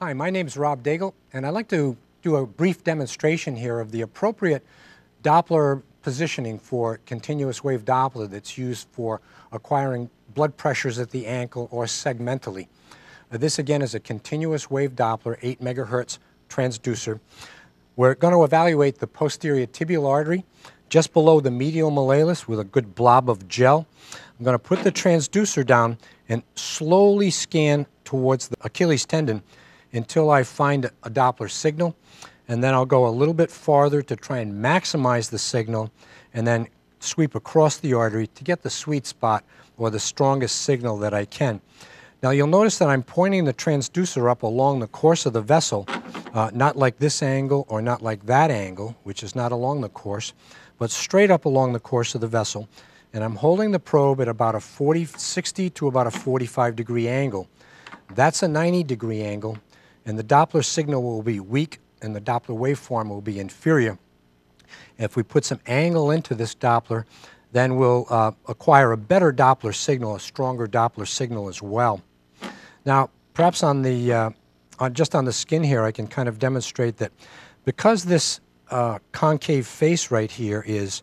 Hi, my name's Rob Daigle, and I'd like to do a brief demonstration here of the appropriate Doppler positioning for continuous wave Doppler that's used for acquiring blood pressures at the ankle or segmentally. This again is a continuous wave Doppler, 8 megahertz transducer. We're going to evaluate the posterior tibial artery just below the medial malleolus with a good blob of gel. I'm going to put the transducer down and slowly scan towards the Achilles tendon until I find a Doppler signal, and then I'll go a little bit farther to try and maximize the signal and then sweep across the artery to get the sweet spot or the strongest signal that I can. Now you'll notice that I'm pointing the transducer up along the course of the vessel, not like this angle or not like that angle, which is not along the course, but straight up along the course of the vessel, and I'm holding the probe at about a 60 to about a 45 degree angle. That's a 90 degree angle, and the Doppler signal will be weak and the Doppler waveform will be inferior. If we put some angle into this Doppler, then we'll acquire a better Doppler signal, a stronger Doppler signal as well. Now, perhaps on the, just on the skin here, I can kind of demonstrate that because this concave face right here is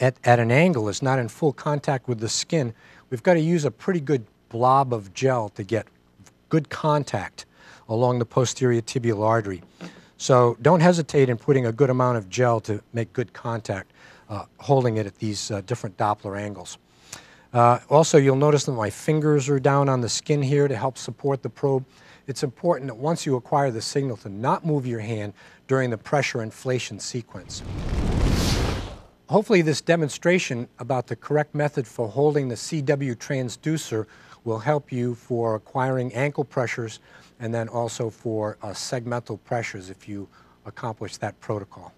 at an angle, is not in full contact with the skin, we've got to use a pretty good blob of gel to get good contact along the posterior tibial artery. So don't hesitate in putting a good amount of gel to make good contact, holding it at these different Doppler angles. Also, you'll notice that my fingers are down on the skin here to help support the probe. It's important that once you acquire the signal to not move your hand during the pressure inflation sequence. Hopefully this demonstration about the correct method for holding the CW transducer will help you for acquiring ankle pressures and then also for segmental pressures if you accomplish that protocol.